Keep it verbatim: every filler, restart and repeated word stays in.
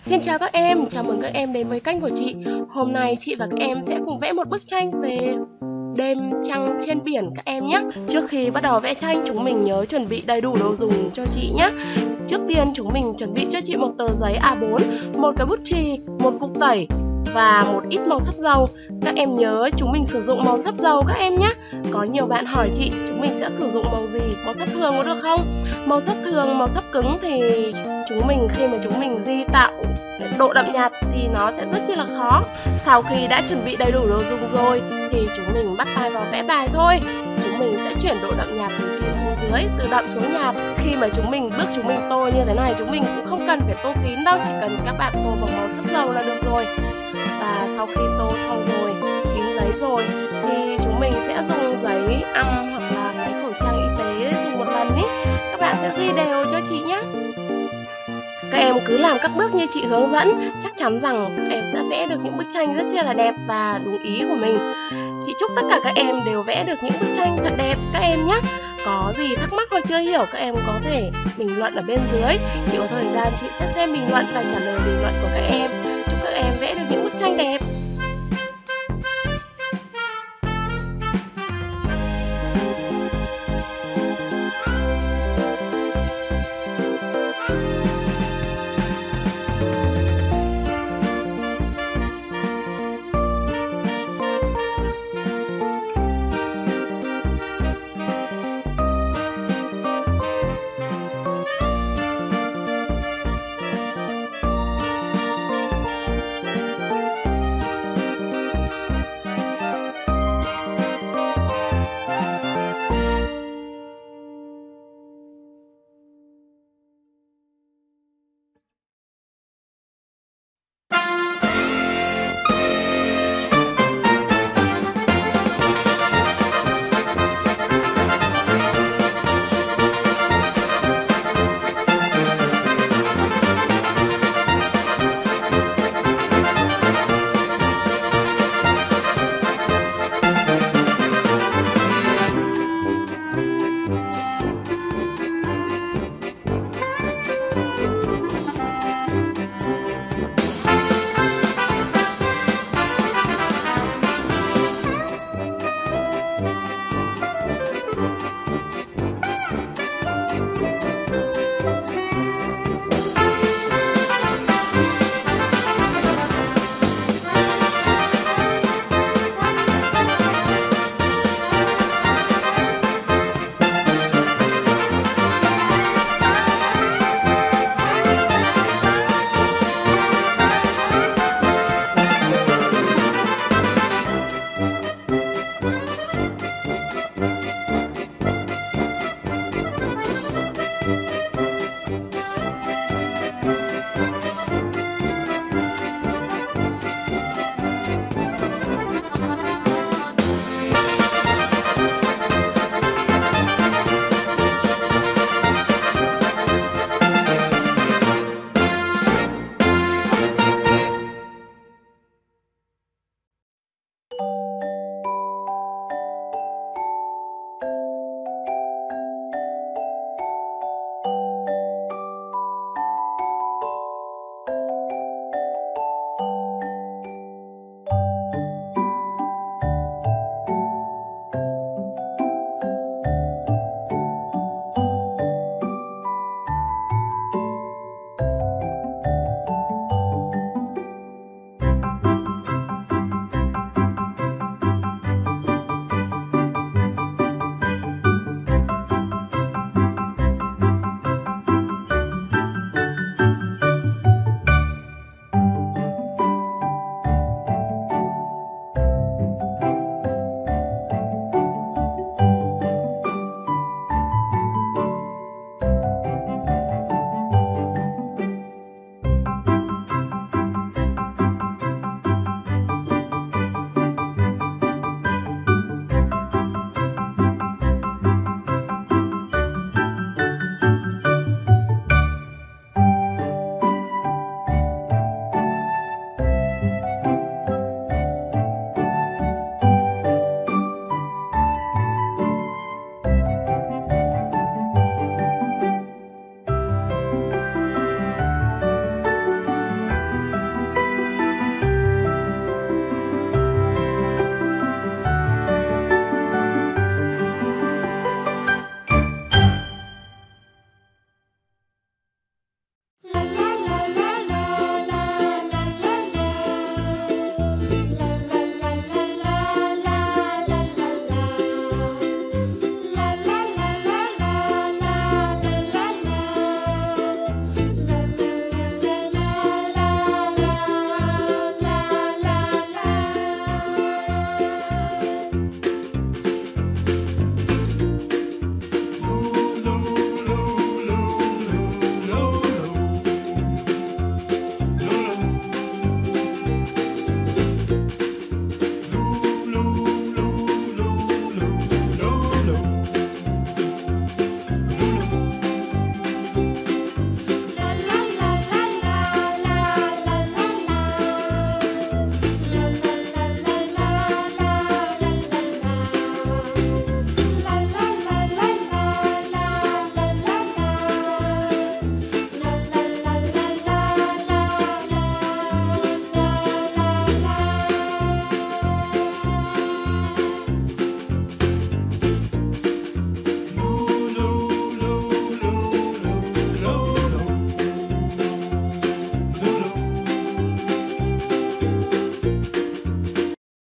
Xin chào các em, chào mừng các em đến với kênh của chị. Hôm nay chị và các em sẽ cùng vẽ một bức tranh về đêm trăng trên biển các em nhé. Trước khi bắt đầu vẽ tranh, chúng mình nhớ chuẩn bị đầy đủ đồ dùng cho chị nhé. Trước tiên chúng mình chuẩn bị cho chị một tờ giấy A bốn, một cái bút chì, một cục tẩy và một ít màu sắc dầu. Các em nhớ chúng mình sử dụng màu sắc dầu các em nhé. Có nhiều bạn hỏi chị chúng mình sẽ sử dụng màu gì, màu sắc thường có được không? Màu sắc thường, màu sắc cứng thì chúng mình khi mà chúng mình di tạo độ đậm nhạt thì nó sẽ rất chi là khó. Sau khi đã chuẩn bị đầy đủ đồ dùng rồi thì chúng mình bắt tay vào vẽ bài thôi. Chúng mình sẽ chuyển độ đậm nhạt từ trên xuống dưới, từ đậm xuống nhạt. Khi mà chúng mình bước chúng mình tô như thế này, chúng mình cũng không cần phải tô kín đâu, chỉ cần các bạn tô bằng màu sắc dầu là được rồi. Và sau khi tô xong rồi, kín giấy rồi thì chúng mình sẽ dùng giấy ăn hoặc là cái khẩu trang y tế dùng một lần ý. Các bạn sẽ di đều cho chị nhé. Các em cứ làm các bước như chị hướng dẫn, chắc chắn rằng các em sẽ vẽ được những bức tranh rất chi là đẹp và đúng ý của mình. Chị chúc tất cả các em đều vẽ được những bức tranh thật đẹp các em nhé. Có gì thắc mắc hoặc chưa hiểu các em có thể bình luận ở bên dưới. Chị có thời gian chị sẽ xem bình luận và trả lời bình luận của các em. Chúc các em vẽ được những bức tranh đẹp.